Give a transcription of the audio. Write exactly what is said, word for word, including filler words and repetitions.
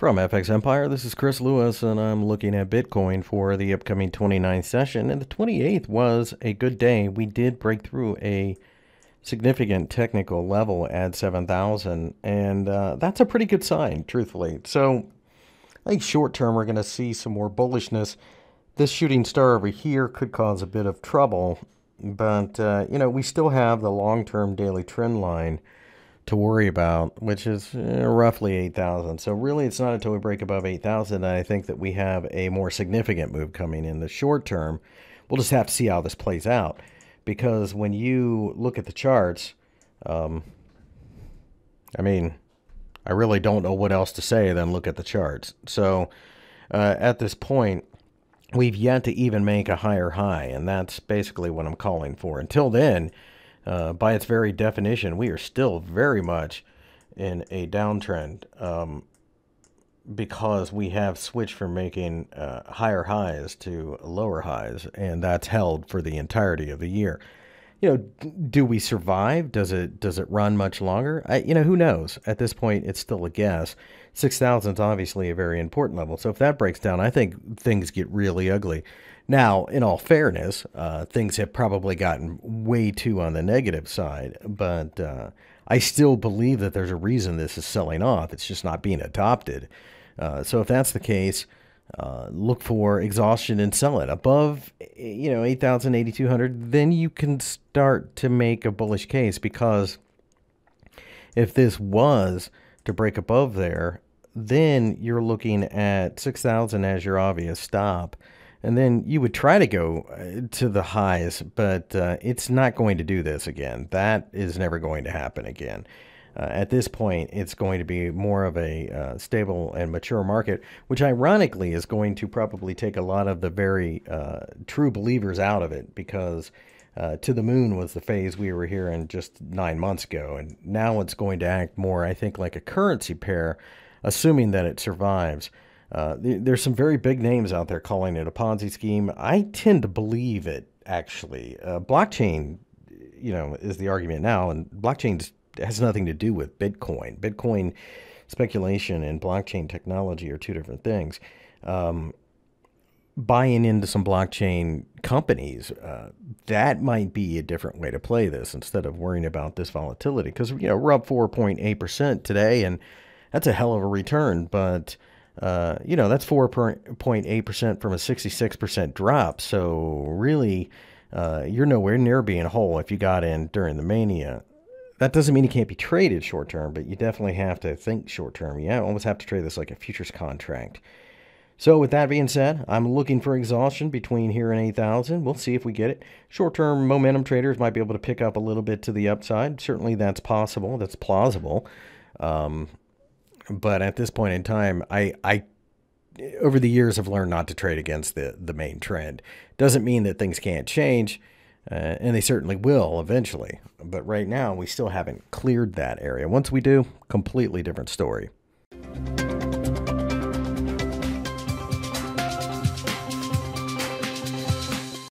From F X Empire, this is Chris Lewis, and I'm looking at Bitcoin for the upcoming twenty-ninth session. And the twenty-eighth was a good day. We did break through a significant technical level at seven thousand, and uh, that's a pretty good sign, truthfully. So I think short term, we're going to see some more bullishness. This shooting star over here could cause a bit of trouble, but uh, you know, we still have the long-term daily trend line to worry about, which is eh, roughly eight thousand. So really, it's not until we break above eight thousand that I think that we have a more significant move coming in the short term. We'll just have to see how this plays out, because when you look at the charts, um, I mean, I really don't know what else to say than look at the charts. So uh, at this point, we've yet to even make a higher high, and that's basically what I'm calling for. Until then, Uh, by its very definition, we are still very much in a downtrend um, because we have switched from making uh, higher highs to lower highs, and that's held for the entirety of the year. You know, do we survive? Does it does it run much longer? I, you know, who knows? At this point, it's still a guess. six thousand is obviously a very important level. So if that breaks down, I think things get really ugly. Now, in all fairness, uh, things have probably gotten way too on the negative side. But uh, I still believe that there's a reason this is selling off. It's just not being adopted. Uh, so if that's the case, Uh, look for exhaustion and sell it above, you know, eight thousand, eighty-two hundred. Then you can start to make a bullish case, because if this was to break above there, then you're looking at six thousand as your obvious stop. And then you would try to go to the highs, but uh, it's not going to do this again. That is never going to happen again. Uh, at this point, it's going to be more of a uh, stable and mature market, which ironically is going to probably take a lot of the very uh, true believers out of it, because uh, to the moon was the phase we were here in just nine months ago. And now it's going to act more, I think, like a currency pair, assuming that it survives. Uh, th there's some very big names out there calling it a Ponzi scheme. I tend to believe it, actually. Uh, blockchain, you know, is the argument now, and blockchain's It has nothing to do with Bitcoin. Bitcoin speculation and blockchain technology are two different things. Um, buying into some blockchain companies, uh, that might be a different way to play this instead of worrying about this volatility. Because, you know, we're up four point eight percent today, and that's a hell of a return. But, uh, you know, that's four point eight percent from a sixty-six percent drop. So, really, uh, you're nowhere near being whole if you got in during the mania. That doesn't mean it can't be traded short term, but you definitely have to think short term. You almost have to trade this like a futures contract. So with that being said, I'm looking for exhaustion between here and eight thousand. We'll see if we get it. Short term momentum traders might be able to pick up a little bit to the upside. Certainly that's possible. That's plausible. Um, but at this point in time, I, I over the years have learned not to trade against the, the main trend. Doesn't mean that things can't change. Uh, and they certainly will eventually. But right now, we still haven't cleared that area. Once we do, completely different story.